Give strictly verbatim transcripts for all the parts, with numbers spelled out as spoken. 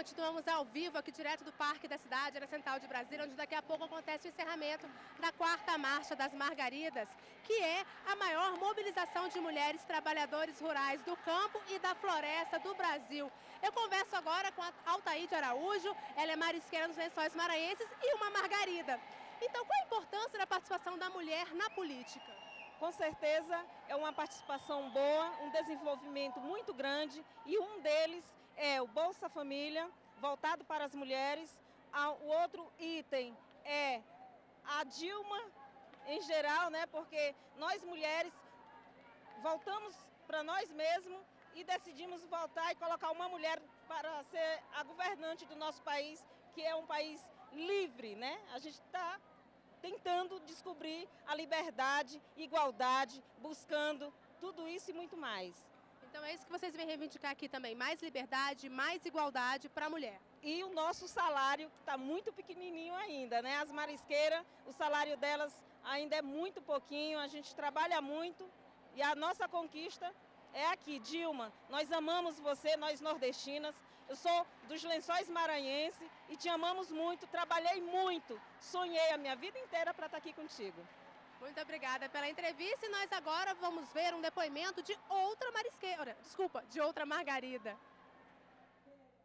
Continuamos ao vivo aqui direto do Parque da Cidade, na Central de Brasília, onde daqui a pouco acontece o encerramento da Quarta Marcha das Margaridas, que é a maior mobilização de mulheres trabalhadores rurais do campo e da floresta do Brasil. Eu converso agora com a Altaíde Araújo, ela é marisqueira nos Lençóis Maranhenses e uma margarida. Então, qual a importância da participação da mulher na política? Com certeza é uma participação boa, um desenvolvimento muito grande, e um deles é o Bolsa Família, voltado para as mulheres. O outro item é a Dilma em geral, né? Porque nós mulheres voltamos para nós mesmos e decidimos voltar e colocar uma mulher para ser a governante do nosso país, que é um país livre, né? A gente está tentando descobrir a liberdade, igualdade, buscando tudo isso e muito mais. Então é isso que vocês vêm reivindicar aqui também, mais liberdade, mais igualdade para a mulher. E o nosso salário, que está muito pequenininho ainda, né? As marisqueiras, o salário delas ainda é muito pouquinho, a gente trabalha muito e a nossa conquista é aqui. Dilma, nós amamos você, nós nordestinas, eu sou dos Lençóis Maranhenses e te amamos muito, trabalhei muito, sonhei a minha vida inteira para estar aqui contigo. Muito obrigada pela entrevista, e nós agora vamos ver um depoimento de outra marisqueira, desculpa, de outra margarida.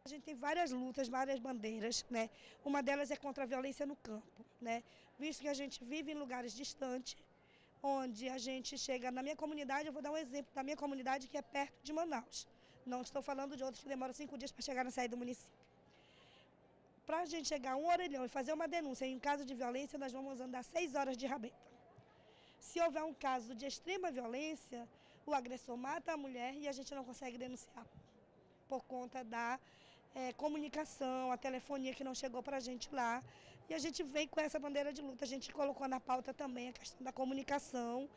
A gente tem várias lutas, várias bandeiras, né? Uma delas é contra a violência no campo, né? Visto que a gente vive em lugares distantes, onde a gente chega na minha comunidade, eu vou dar um exemplo da minha comunidade que é perto de Manaus. Não estou falando de outros que demoram cinco dias para chegar na saída do município. Para a gente chegar a um orelhão e fazer uma denúncia em caso de violência, nós vamos andar seis horas de rabeta. Se houver um caso de extrema violência, o agressor mata a mulher e a gente não consegue denunciar por conta da é, comunicação, a telefonia que não chegou para a gente lá. E a gente veio com essa bandeira de luta. A gente colocou na pauta também a questão da comunicação,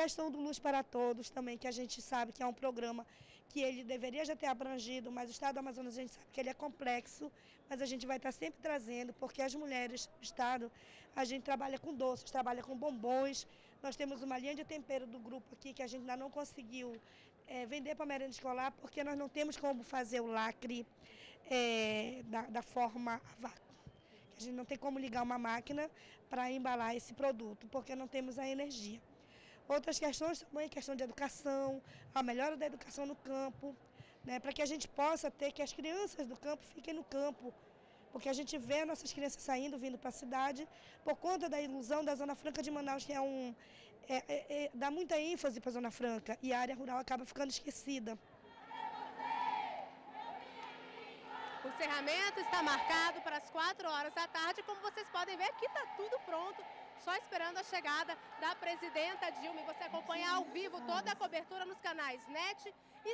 questão do Luz para Todos também, que a gente sabe que é um programa que ele deveria já ter abrangido, mas o Estado do Amazonas a gente sabe que ele é complexo, mas a gente vai estar sempre trazendo, porque as mulheres do Estado, a gente trabalha com doces, trabalha com bombons. Nós temos uma linha de tempero do grupo aqui que a gente ainda não conseguiu é, vender para a merenda escolar, porque nós não temos como fazer o lacre é, da, da forma a vácuo. A gente não tem como ligar uma máquina para embalar esse produto, porque não temos a energia. Outras questões também, questão de educação, a melhora da educação no campo, né, para que a gente possa ter que as crianças do campo fiquem no campo, porque a gente vê nossas crianças saindo, vindo para a cidade, por conta da ilusão da Zona Franca de Manaus, que é um, é, é, é, dá muita ênfase para a Zona Franca, e a área rural acaba ficando esquecida. O encerramento está marcado para as quatro horas da tarde. Como vocês podem ver, aqui está tudo pronto, só esperando a chegada da presidenta Dilma. E você acompanha ao vivo toda a cobertura nos canais net,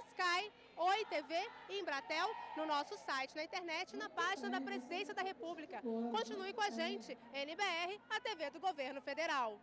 Sky, Oi T V e Embratel, no nosso site, na internet e na página da Presidência da República. Continue com a gente, N B R, a T V do Governo Federal.